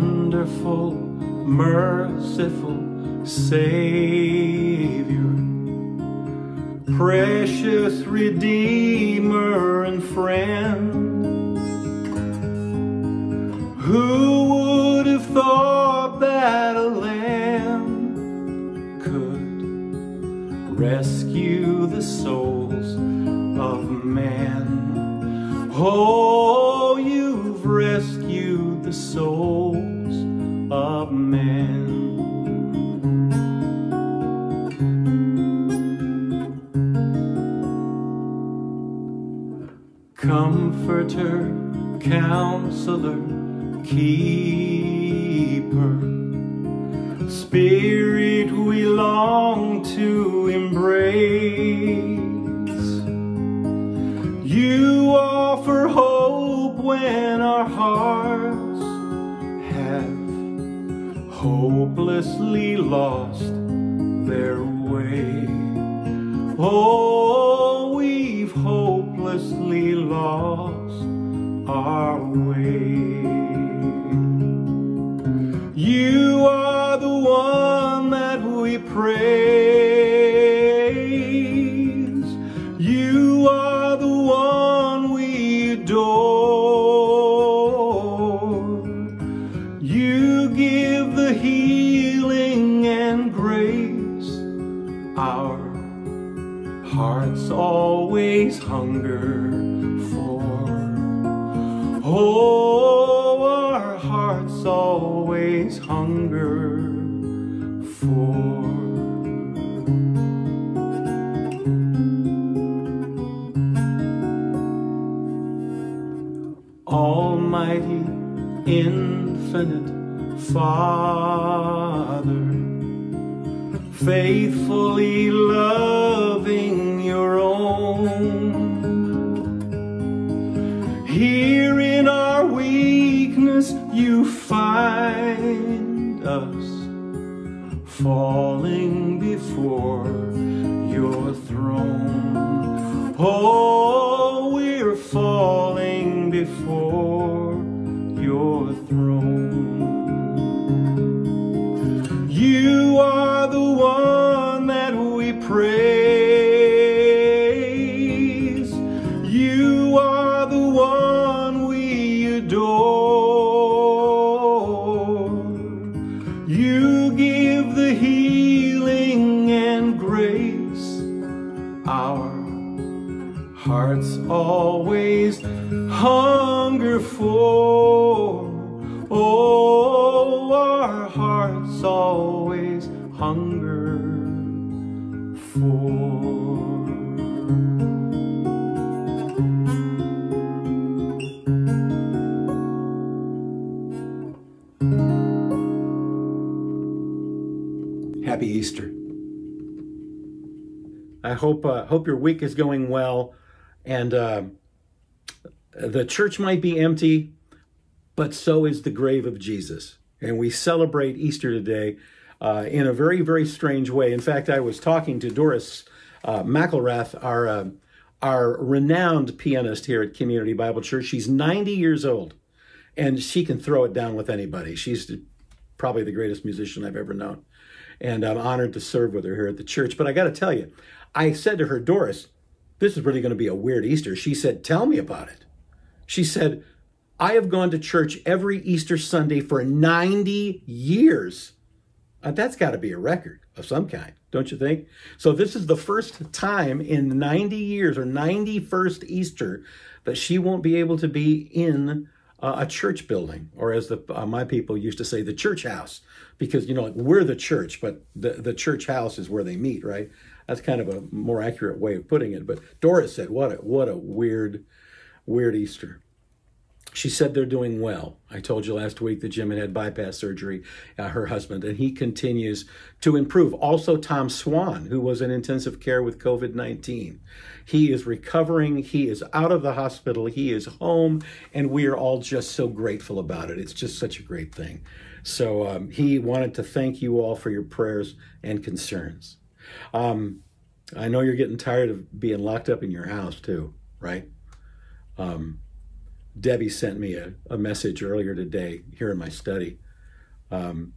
Wonderful, merciful Savior, precious Redeemer and friend, who would have thought that a lamb could rescue the souls of man? Oh, you've rescued the souls of man. Comforter, Counselor, Keeper, Spirit we long to embrace. You offer hope when our hearts have hopelessly lost their way. Oh, we've hopelessly lost our way. You are the one that we praise. You are the one we adore. You give the healing and grace. Our hearts always hunger for. Oh, our hearts always hunger for. Almighty, infinite Father, faithfully loving your own, here in our weakness you find us falling before your throne. Oh, we're falling before your throne. You are the one that we praise. You are the one we adore. You give the healing and grace. Our hearts always hunger for. Oh, our hearts always hunger for. Happy Easter. I hope your week is going well, and the church might be empty, but so is the grave of Jesus. And we celebrate Easter today in a very, very strange way. In fact, I was talking to Doris McElrath, our renowned pianist here at Community Bible Church. She's 90 years old, and she can throw it down with anybody. She's probably the greatest musician I've ever known, and I'm honored to serve with her here at the church. But I got to tell you, I said to her, Doris, this is really going to be a weird Easter. She said, tell me about it. She said, I have gone to church every Easter Sunday for 90 years. That's got to be a record of some kind, don't you think? So this is the first time in 90 years, or 91st Easter, that she won't be able to be in a church building, or as my people used to say, the church house, because, you know, like, we're the church, but the church house is where they meet, right? That's kind of a more accurate way of putting it. But Doris said, what a weird Easter. She said they're doing well. I told you last week that Jim had bypass surgery, her husband, and he continues to improve. Also, Tom Swan, who was in intensive care with COVID-19. He is recovering. He is out of the hospital. He is home, and we are all just so grateful about it. It's just such a great thing. So he wanted to thank you all for your prayers and concerns. I know you're getting tired of being locked up in your house too, right? Debbie sent me a message earlier today here in my study And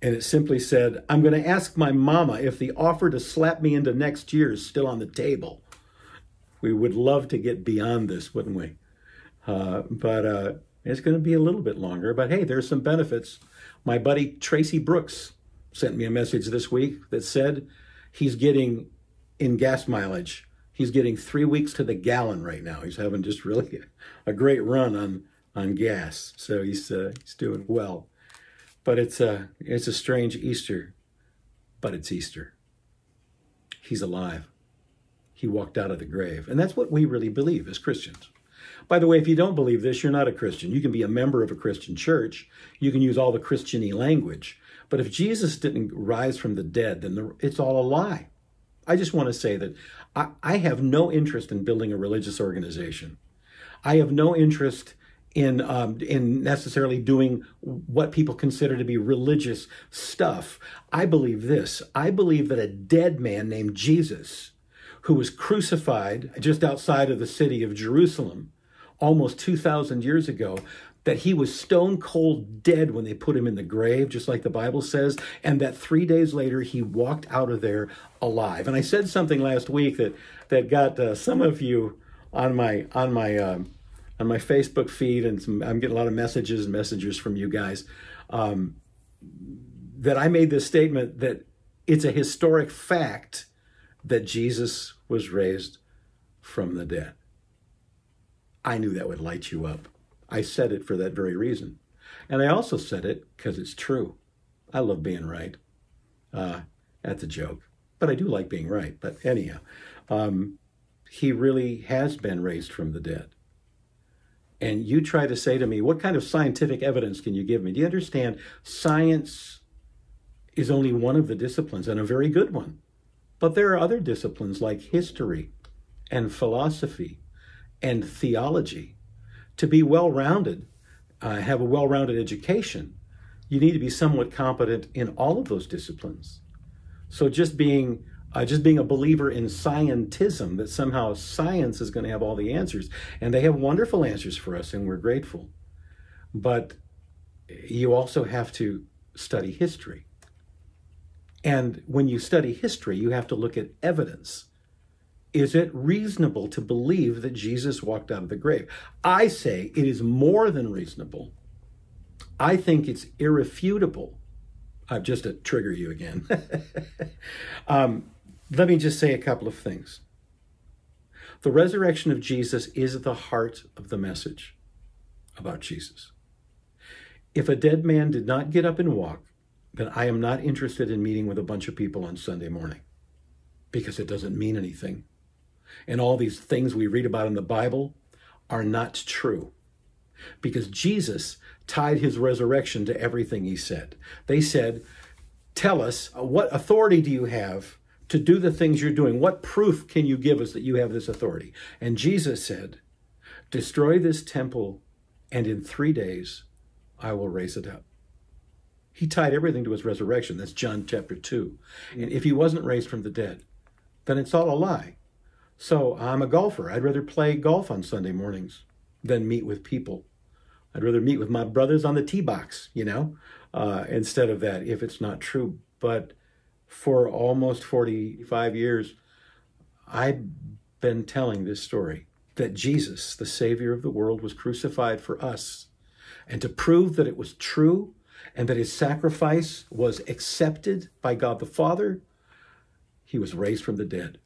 it simply said, I'm going to ask my mama if the offer to slap me into next year is still on the table. We would love to get beyond this, wouldn't we? But it's going to be a little bit longer. But hey, there's some benefits. My buddy Tracy Brooks sent me a message this week that said he's getting, in gas mileage, he's getting 3 weeks to the gallon right now. He's having just really a great run on gas. So he's doing well. But it's a strange Easter, but it's Easter. He's alive. He walked out of the grave. And that's what we really believe as Christians. By the way, if you don't believe this, you're not a Christian. You can be a member of a Christian church. You can use all the Christian-y language. But if Jesus didn't rise from the dead, then it's all a lie. I just want to say that I have no interest in building a religious organization. I have no interest in necessarily doing what people consider to be religious stuff. I believe this. I believe that a dead man named Jesus, who was crucified just outside of the city of Jerusalem almost 2,000 years ago, that he was stone cold dead when they put him in the grave, just like the Bible says, and that 3 days later he walked out of there alive. And I said something last week that got some of you on my Facebook feed, and I'm getting a lot of messages from you guys, that I made this statement that it's a historic fact that Jesus was raised from the dead. I knew that would light you up. I said it for that very reason. And I also said it because it's true. I love being right. That's a joke, but I do like being right. But anyhow, he really has been raised from the dead. And you try to say to me, what kind of scientific evidence can you give me? Do you understand? Science is only one of the disciplines, and a very good one. But there are other disciplines like history and philosophy and theology. To be well-rounded, have a well-rounded education, you need to be somewhat competent in all of those disciplines. So just being a believer in scientism, that somehow science is going to have all the answers. And they have wonderful answers for us, and we're grateful. But you also have to study history. And when you study history, you have to look at evidence. Is it reasonable to believe that Jesus walked out of the grave? I say it is more than reasonable. I think it's irrefutable. I'm just to trigger you again. Let me just say a couple of things. The resurrection of Jesus is the heart of the message about Jesus. If a dead man did not get up and walk, then I am not interested in meeting with a bunch of people on Sunday morning, because it doesn't mean anything. And all these things we read about in the Bible are not true, because Jesus tied his resurrection to everything he said. They said, tell us, what authority do you have to do the things you're doing? What proof can you give us that you have this authority? And Jesus said, destroy this temple, and in 3 days I will raise it up. He tied everything to his resurrection. That's John chapter 2. And if he wasn't raised from the dead, then it's all a lie. So I'm a golfer. I'd rather play golf on Sunday mornings than meet with people. I'd rather meet with my brothers on the tee box, instead of that, if it's not true. But for almost 45 years, I've been telling this story, that Jesus, the Savior of the world, was crucified for us. And to prove that it was true and that his sacrifice was accepted by God the Father, he was raised from the dead.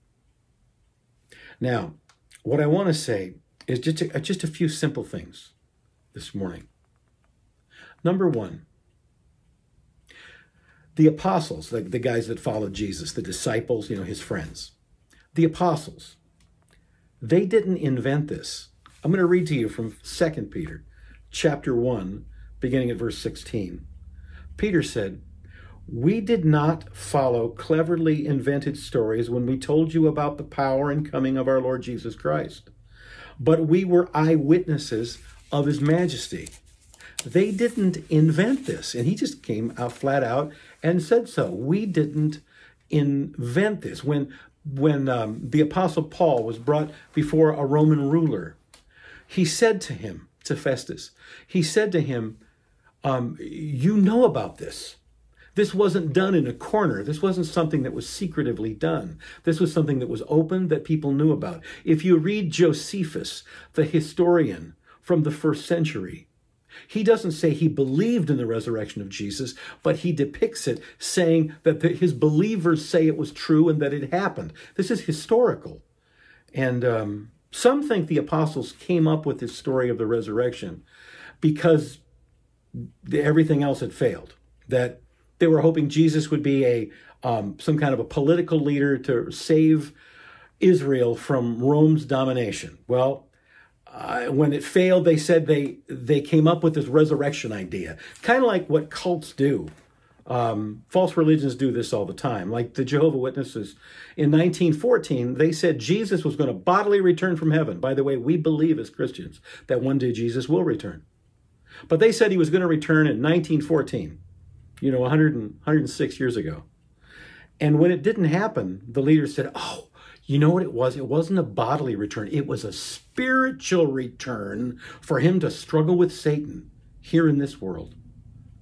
Now, what I want to say is just a few simple things this morning. Number one, the apostles, the guys that followed Jesus, the disciples, his friends, the apostles, they didn't invent this. I'm going to read to you from 2 Peter chapter 1, beginning at verse 16. Peter said, we did not follow cleverly invented stories when we told you about the power and coming of our Lord Jesus Christ, but we were eyewitnesses of his majesty. They didn't invent this. And he just came out flat out and said so. We didn't invent this. When the Apostle Paul was brought before a Roman ruler, he said to him, to Festus, he said to him, You know about this. This wasn't done in a corner. This wasn't something that was secretively done. This was something that was open, that people knew about. If you read Josephus, the historian from the 1st century, he doesn't say he believed in the resurrection of Jesus, but he depicts it saying that his believers say it was true and that it happened. This is historical. And some think the apostles came up with this story of the resurrection because everything else had failed, that they were hoping Jesus would be a some kind of a political leader to save Israel from Rome's domination. Well, when it failed, they said they came up with this resurrection idea, kind of like what cults do. False religions do this all the time. Like the Jehovah's Witnesses in 1914, they said Jesus was going to bodily return from heaven. By the way, we believe as Christians that one day Jesus will return. But they said he was going to return in 1914. You know, 106 years ago. And when it didn't happen, the leaders said, oh, you know what it was? It wasn't a bodily return. It was a spiritual return for him to struggle with Satan here in this world.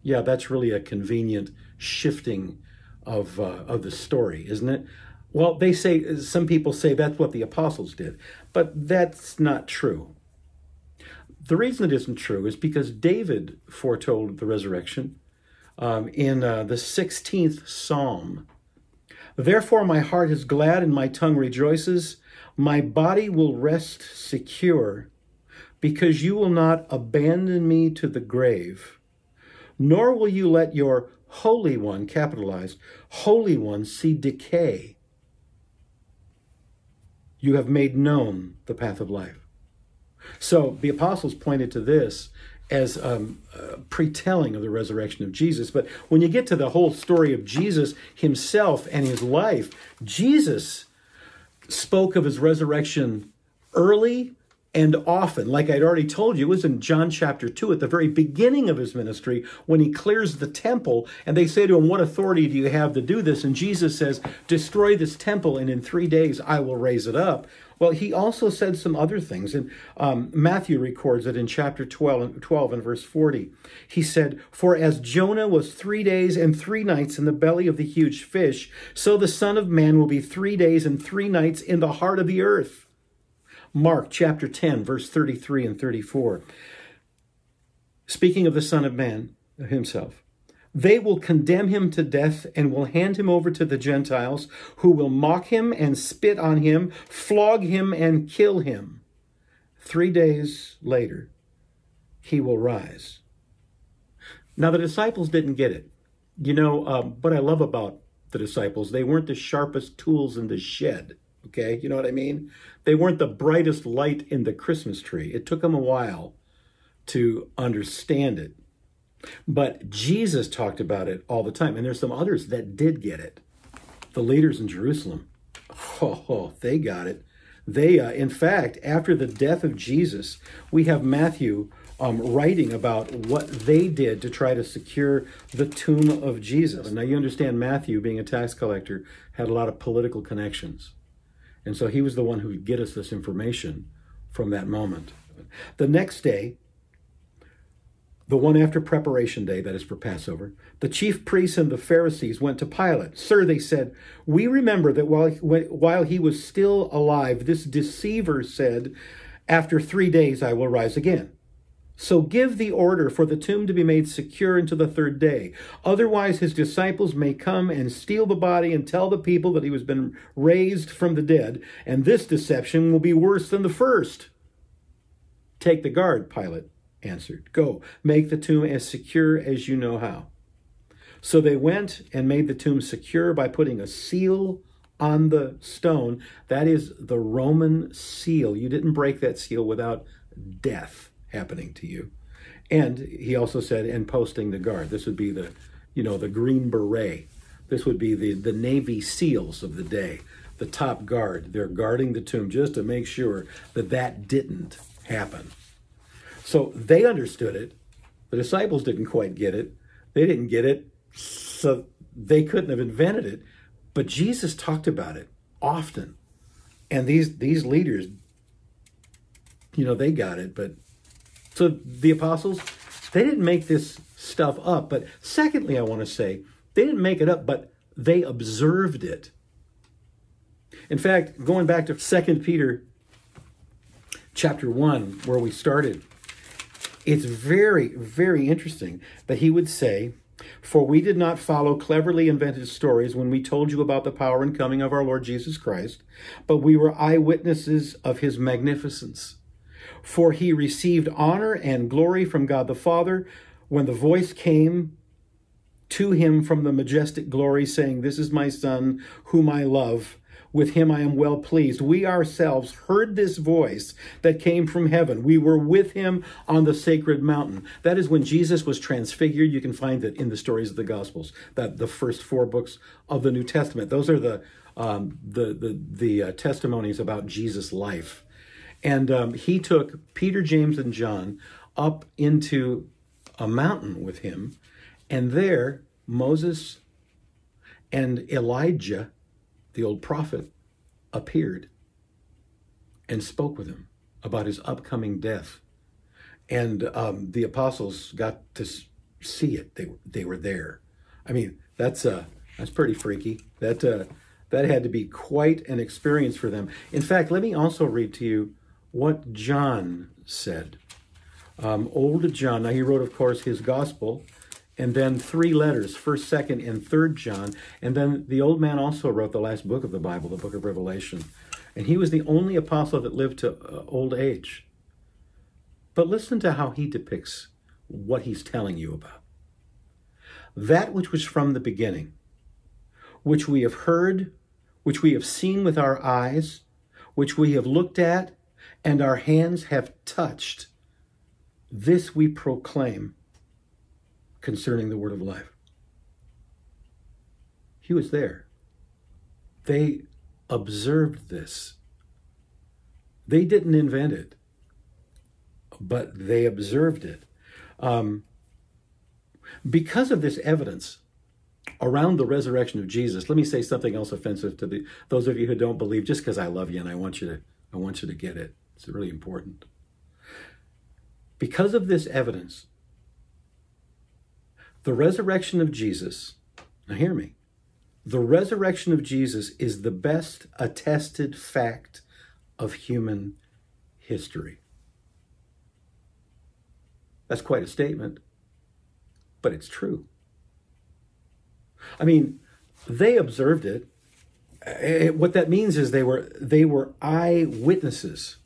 Yeah, that's really a convenient shifting of the story, isn't it? Well, they say, some people say that's what the apostles did, but that's not true. The reason it isn't true is because David foretold the resurrection. In the 16th Psalm, therefore my heart is glad and my tongue rejoices. My body will rest secure because you will not abandon me to the grave, nor will you let your Holy One, capitalized, Holy One, see decay. You have made known the path of life. So the apostles pointed to this as pretelling of the resurrection of Jesus. But when you get to the whole story of Jesus himself and his life, Jesus spoke of his resurrection early and often. Like I'd already told you, it was in John chapter 2 at the very beginning of his ministry when he clears the temple and they say to him, what authority do you have to do this? And Jesus says, destroy this temple and in 3 days I will raise it up. Well, he also said some other things, and Matthew records it in chapter 12 and verse 40. He said, for as Jonah was 3 days and 3 nights in the belly of the huge fish, so the Son of Man will be 3 days and 3 nights in the heart of the earth. Mark chapter 10, verse 33 and 34. Speaking of the Son of Man himself, they will condemn him to death and will hand him over to the Gentiles, who will mock him and spit on him, flog him and kill him. 3 days later, he will rise. Now, the disciples didn't get it. You know, what I love about the disciples, they weren't the sharpest tools in the shed, okay? You know what I mean? They weren't the brightest light in the Christmas tree. It took them a while to understand it. But Jesus talked about it all the time. And there's some others that did get it. The leaders in Jerusalem, oh, they got it. They, in fact, after the death of Jesus, we have Matthew writing about what they did to try to secure the tomb of Jesus. Now, you understand Matthew, being a tax collector, had a lot of political connections. And so he was the one who would get us this information from that moment. The next day, the one after preparation day, that is for Passover, the chief priests and the Pharisees went to Pilate. Sir, they said, we remember that while he was still alive, this deceiver said, after 3 days I will rise again. So give the order for the tomb to be made secure until the 3rd day. Otherwise his disciples may come and steal the body and tell the people that he has been raised from the dead, and this deception will be worse than the first. Take the guard, Pilate answered. Go, make the tomb as secure as you know how. So they went and made the tomb secure by putting a seal on the stone. That is the Roman seal. You didn't break that seal without death happening to you. And he also said, and posting the guard. This would be the, you know, the Green Beret. This would be the Navy SEALs of the day, the top guard. They're guarding the tomb just to make sure that that didn't happen. So they understood it. The disciples didn't quite get it. They didn't get it, so they couldn't have invented it. But Jesus talked about it often. And these leaders, you know, they got it. But so the apostles, They didn't make this stuff up. But secondly, I want to say, they didn't make it up, but they observed it. In fact, going back to 2 Peter chapter 1, where we started, it's very, very interesting that he would say, "For we did not follow cleverly invented stories when we told you about the power and coming of our Lord Jesus Christ, but we were eyewitnesses of his magnificence. For he received honor and glory from God the Father when the voice came to him from the majestic glory, saying, 'This is my Son, whom I love. With him I am well pleased.' We ourselves heard this voice that came from heaven. We were with him on the sacred mountain." That is when Jesus was transfigured. You can find it in the stories of the Gospels, that the first 4 books of the New Testament. Those are the testimonies about Jesus' life. And he took Peter, James, and John up into a mountain with him. And there, Moses and Elijah, the old prophet, appeared and spoke with him about his upcoming death. And the apostles got to see it. They were there. I mean, that's pretty freaky. That had to be quite an experience for them. In fact, let me also read to you what John said. Old John, now he wrote, of course, his gospel, and then 3 letters, 1st, 2nd, and 3rd John. And then the old man also wrote the last book of the Bible, the book of Revelation. And he was the only apostle that lived to old age. But listen to how he depicts what he's telling you about. "That which was from the beginning, which we have heard, which we have seen with our eyes, which we have looked at, and our hands have touched, this we proclaim concerning the word of life." He was there. They observed this. They didn't invent it, but they observed it. Because of this evidence around the resurrection of Jesus, let me say something else offensive to those of you who don't believe, just because I love you and I want you to get it. It's really important. Because of this evidence, the resurrection of Jesus, now hear me, the resurrection of Jesus is the best attested fact of human history. That's quite a statement, but it's true. I mean, they observed it. What that means is they were eyewitnesses.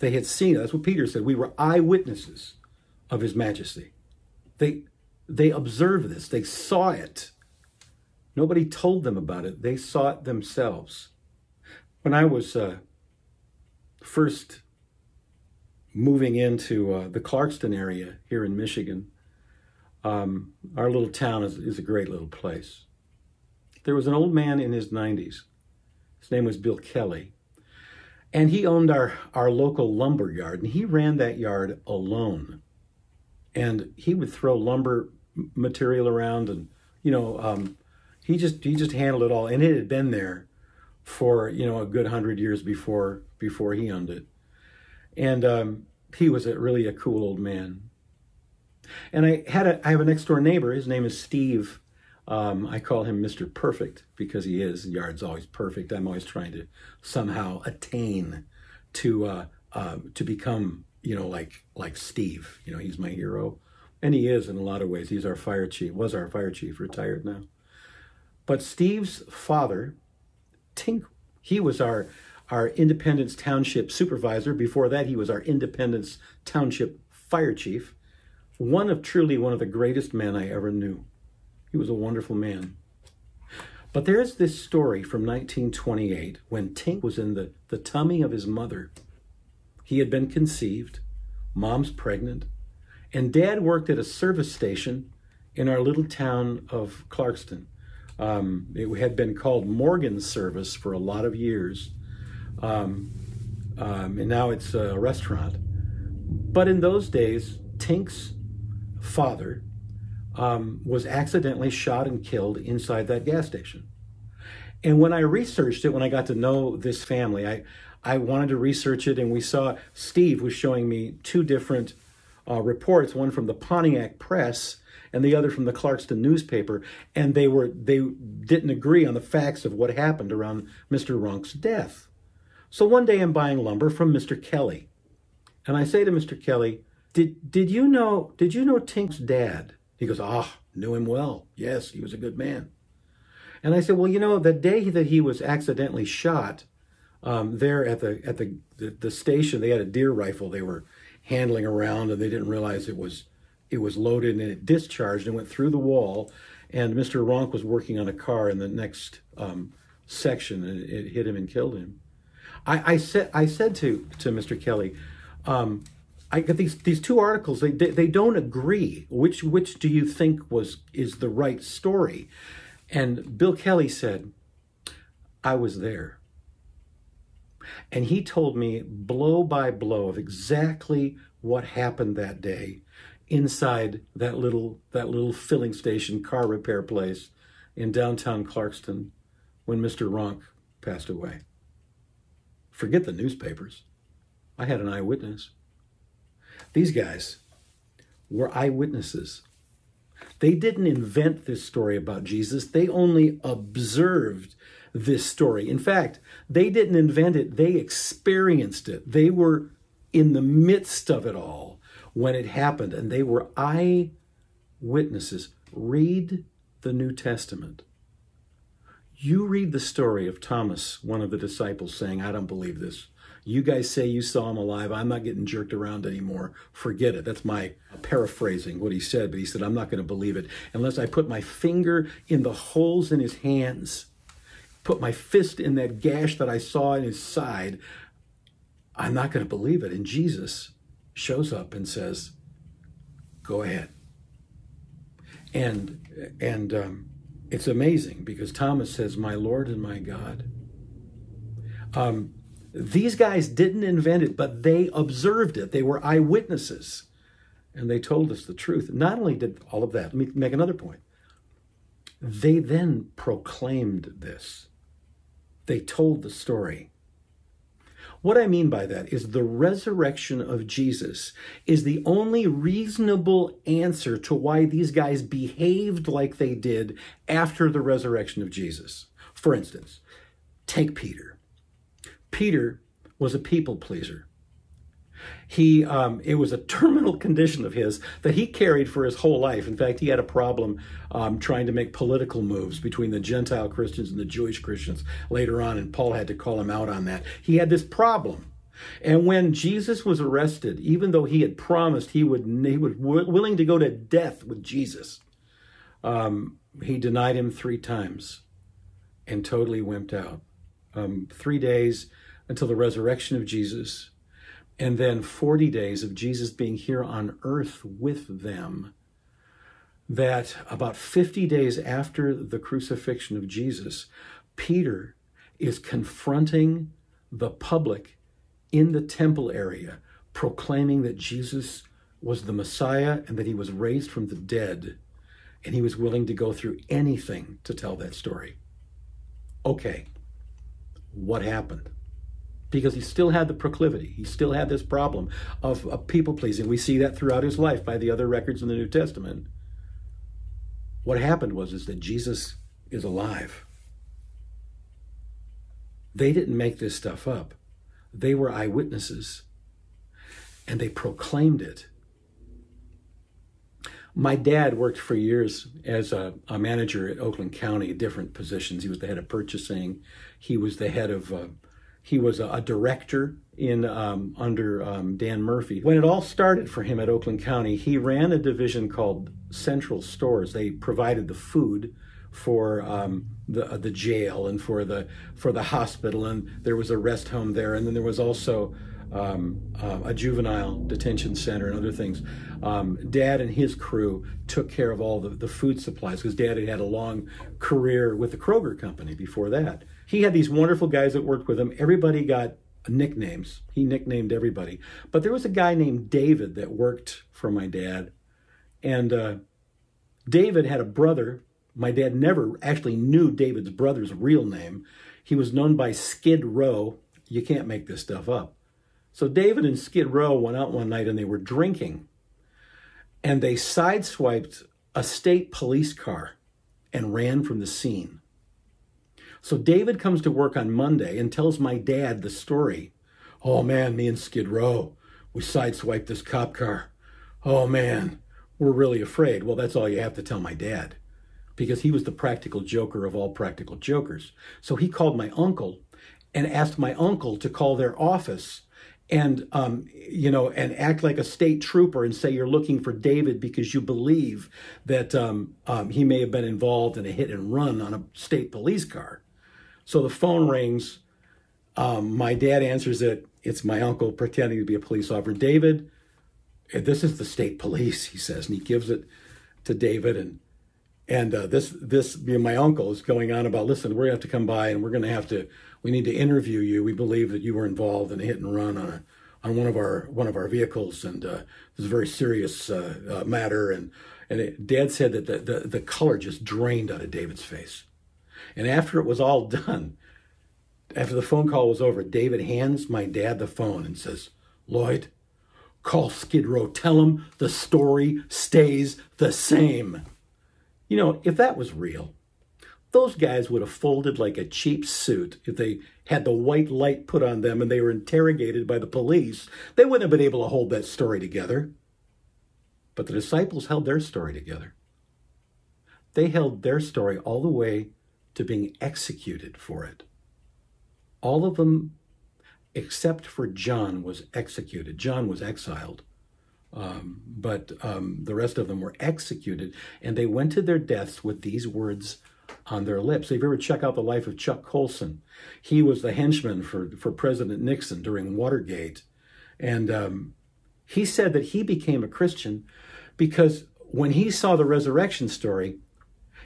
They had seen it. That's what Peter said. We were eyewitnesses of his majesty. They observed this. They saw it. Nobody told them about it. They saw it themselves. When I was first moving into the Clarkston area here in Michigan, our little town is a great little place. There was an old man in his 90s. His name was Bill Kelly. And he owned our local lumber yard, and he ran that yard alone. And he would throw lumber material around, and he just handled it all. And it had been there for a good 100 years before he owned it. And he was really a cool old man. And I have a next door neighbor. His name is Steve. I call him Mr. Perfect because he is. The yard's always perfect. I'm always trying to somehow attain to become, like Steve. He's my hero. And he is in a lot of ways. He's our fire chief, was our fire chief, retired now. But Steve's father, Tink, he was our Independence Township supervisor. Before that, he was our Independence Township fire chief. Truly one of the greatest men I ever knew. He was a wonderful man. But there's this story from 1928 when Tink was in the tummy of his mother. He had been conceived, mom's pregnant, and dad worked at a service station in our little town of Clarkston. It had been called Morgan's Service for a lot of years, and now it's a restaurant. But in those days, Tink's father was accidentally shot and killed inside that gas station. And when I researched it, when I got to know this family, I wanted to research it, and we saw Steve was showing me 2 different reports, one from the Pontiac Press and the other from the Clarkston newspaper, and they didn't agree on the facts of what happened around Mr. Runk's death. So one day I'm buying lumber from Mr. Kelly, and I say to Mr. Kelly, did you know Tink's dad? He goes, knew him well. Yes, he was a good man. And I said, well, you know, the day that he was accidentally shot there at the station, they had a deer rifle they were handling around, and they didn't realize it was loaded, and it discharged and went through the wall. And Mr. Ronk was working on a car in the next section, and it hit him and killed him. I said to Mr. Kelly, I got these two articles. They don't agree. Which do you think is the right story? And Bill Kelly said, I was there. And he told me blow by blow of exactly what happened that day inside that little filling station car repair place in downtown Clarkston when Mr. Ronk passed away. Forget the newspapers. I had an eyewitness. These guys were eyewitnesses. They didn't invent this story about Jesus. They only observed this story. In fact, they didn't invent it. They experienced it. They were in the midst of it all when it happened, and they were eyewitnesses. Read the New Testament. You read the story of Thomas, one of the disciples, saying, I don't believe this. You guys say you saw him alive. I'm not getting jerked around anymore. Forget it. That's my paraphrasing what he said, but he said, I'm not going to believe it unless I put my finger in the holes in his hands, put my fist in that gash that I saw in his side. I'm not going to believe it. And Jesus shows up and says, go ahead. And it's amazing because Thomas says, my Lord and my God. These guys didn't invent it, but they observed it. They were eyewitnesses, and they told us the truth. Not only did all of that, let me make another point. They then proclaimed this. They told the story. What I mean by that is the resurrection of Jesus is the only reasonable answer to why these guys behaved like they did after the resurrection of Jesus. For instance, take Peter. Peter was a people pleaser. He it was a terminal condition of his that he carried for his whole life. In fact, he had a problem trying to make political moves between the Gentile Christians and the Jewish Christians later on, and Paul had to call him out on that. He had this problem. And when Jesus was arrested, even though he had promised he was willing to go to death with Jesus, he denied him 3 times and totally wimped out. 3 days until the resurrection of Jesus, and then 40 days of Jesus being here on earth with them, that about 50 days after the crucifixion of Jesus, Peter is confronting the public in the temple area, proclaiming that Jesus was the Messiah and that he was raised from the dead, and he was willing to go through anything to tell that story. Okay. What happened? Because he still had the proclivity. He still had this problem of people-pleasing. We see that throughout his life by the other records in the New Testament. What happened is that Jesus is alive. They didn't make this stuff up. They were eyewitnesses, and they proclaimed it. My dad worked for years as a manager at Oakland County, different positions. He was the head of purchasing. He was the head of, he was a director in under Dan Murphy. When it all started for him at Oakland County, he ran a division called Central Stores. They provided the food for the jail and for the hospital, and there was a rest home there, and then there was also a juvenile detention center and other things. Dad and his crew took care of all the food supplies because Dad had a long career with the Kroger company before that. He had these wonderful guys that worked with him. Everybody got nicknames. He nicknamed everybody. But there was a guy named David that worked for my dad. And David had a brother. My dad never actually knew David's brother's real name. He was known by Skid Row. You can't make this stuff up. So David and Skid Row went out one night and they were drinking. and they sideswiped a state police car and ran from the scene. So David comes to work on Monday and tells my dad the story. Oh man, me and Skid Row, we sideswiped this cop car. Oh man, we're really afraid. Well, that's all you have to tell my dad, because he was the practical joker of all practical jokers. So he called my uncle and asked my uncle to call their office and, and act like a state trooper and say, you're looking for David because you believe that he may have been involved in a hit and run on a state police car. So the phone rings. My dad answers it. It's my uncle pretending to be a police officer. David, this is the state police, he says, and he gives it to David. And my uncle is going on about, listen, we're going to have to come by and we need to interview you. We believe that you were involved in a hit and run on one of our vehicles. And this is a very serious matter. And Dad said that the color just drained out of David's face. And after it was all done, after the phone call was over, David hands my dad the phone and says, Lloyd, call Skid Row. Tell him the story stays the same. You know, if that was real, those guys would have folded like a cheap suit if they had the white light put on them and they were interrogated by the police. They wouldn't have been able to hold that story together. But the disciples held their story together. They held their story all the way to being executed for it. All of them, except for John, was executed. John was exiled. The rest of them were executed, and they went to their deaths with these words on their lips. If you ever check out the life of Chuck Colson, he was the henchman for President Nixon during Watergate. And he said that he became a Christian because when he saw the resurrection story,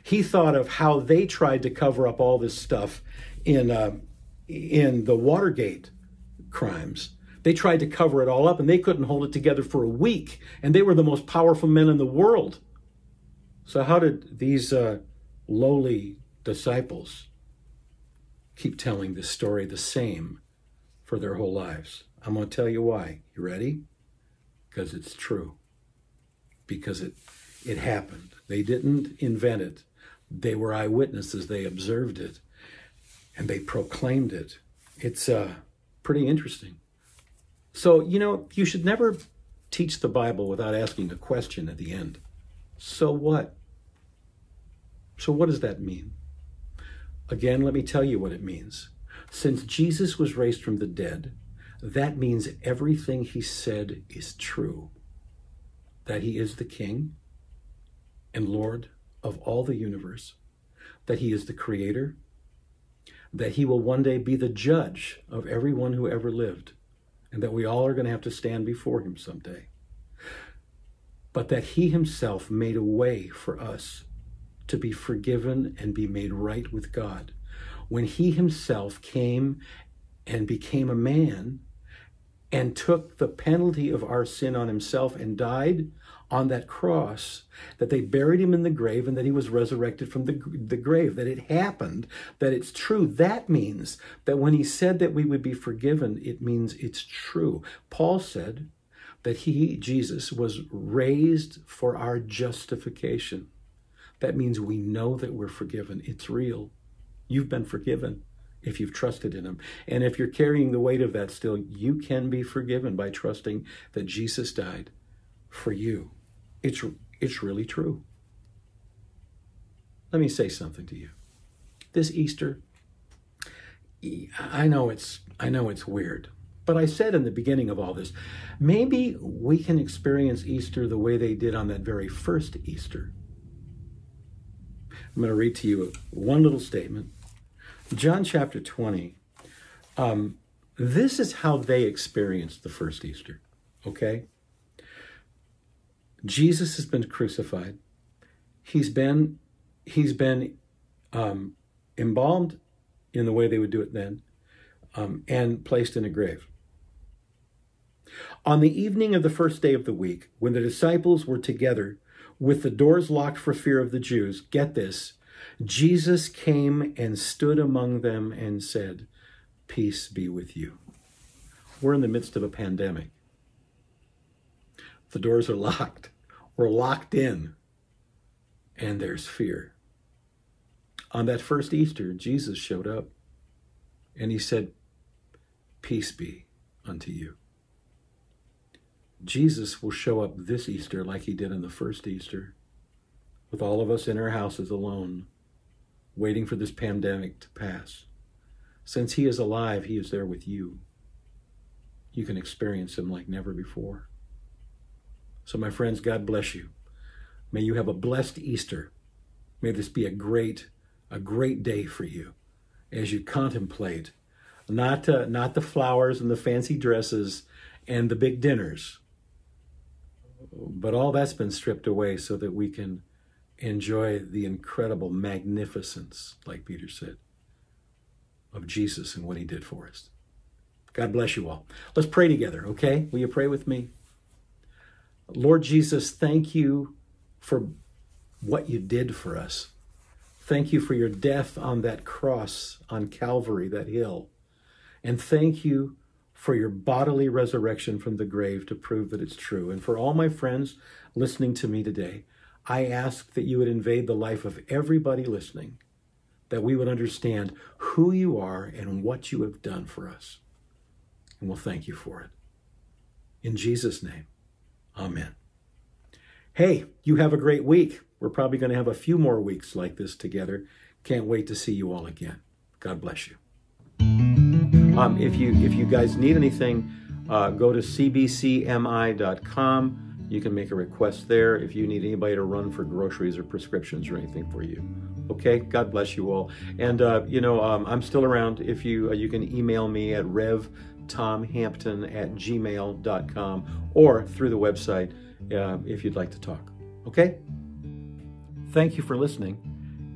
he thought of how they tried to cover up all this stuff in the Watergate crimes. They tried to cover it all up, and they couldn't hold it together for a week. And they were the most powerful men in the world. So how did these lowly disciples keep telling this story the same for their whole lives? I'm going to tell you why. You ready? Because it's true. Because it happened. They didn't invent it. They were eyewitnesses. They observed it, and they proclaimed it. It's pretty interesting. So, you know, you should never teach the Bible without asking a question at the end. So what? So what does that mean? Again, let me tell you what it means. Since Jesus was raised from the dead, that means everything he said is true. That he is the King and Lord of all the universe. That he is the Creator. That he will one day be the judge of everyone who ever lived, and that we all are going to have to stand before him someday. But that he himself made a way for us to be forgiven and be made right with God. When he himself came and became a man and took the penalty of our sin on himself and died on that cross, that they buried him in the grave and that he was resurrected from the grave, that it happened, that it's true. That means that when he said that we would be forgiven, it means it's true. Paul said that he, Jesus, was raised for our justification. That means we know that we're forgiven. It's real. You've been forgiven if you've trusted in him. And if you're carrying the weight of that still, you can be forgiven by trusting that Jesus died for you. It's really true. Let me say something to you. This Easter, I know it's weird, but I said in the beginning of all this, maybe we can experience Easter the way they did on that very first Easter. I'm going to read to you one little statement. John chapter 20. This is how they experienced the first Easter, okay? Jesus has been crucified. He's been embalmed in the way they would do it then, and placed in a grave. On the evening of the first day of the week, when the disciples were together with the doors locked for fear of the Jews, get this, Jesus came and stood among them and said, "Peace be with you." We're in the midst of a pandemic. The doors are locked. We're locked in, and there's fear. On that first Easter, Jesus showed up, and he said, "Peace be unto you." Jesus will show up this Easter like he did on the first Easter, with all of us in our houses alone, waiting for this pandemic to pass. Since he is alive, he is there with you. You can experience him like never before. So my friends, God bless you. May you have a blessed Easter. May this be a great day for you as you contemplate not the flowers and the fancy dresses and the big dinners, but all that's been stripped away so that we can enjoy the incredible magnificence, like Peter said, of Jesus and what he did for us. God bless you all. Let's pray together, okay? Will you pray with me? Lord Jesus, thank you for what you did for us. Thank you for your death on that cross on Calvary, that hill. And thank you for your bodily resurrection from the grave to prove that it's true. And for all my friends listening to me today, I ask that you would invade the life of everybody listening, that we would understand who you are and what you have done for us. And we'll thank you for it. In Jesus' name. Amen. Hey, you have a great week. We're probably going to have a few more weeks like this together. Can't wait to see you all again. God bless you. If you guys need anything, go to cbcmi.com. You can make a request there if you need anybody to run for groceries or prescriptions or anything for you. Okay? God bless you all. And, I'm still around. If you can email me at revtomhampton@gmail.com or through the website if you'd like to talk. Okay? Thank you for listening.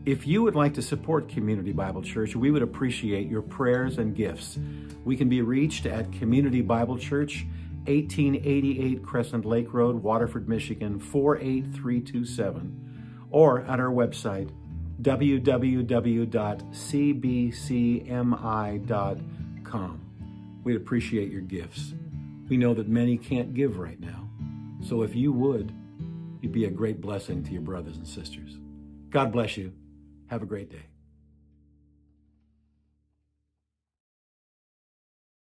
If you would like to support Community Bible Church, we would appreciate your prayers and gifts. We can be reached at Community Bible Church, 1888 Crescent Lake Road, Waterford, Michigan, 48327, or at our website, www.cbcmi.com. We'd appreciate your gifts. We know that many can't give right now. So if you would, you'd be a great blessing to your brothers and sisters. God bless you. Have a great day.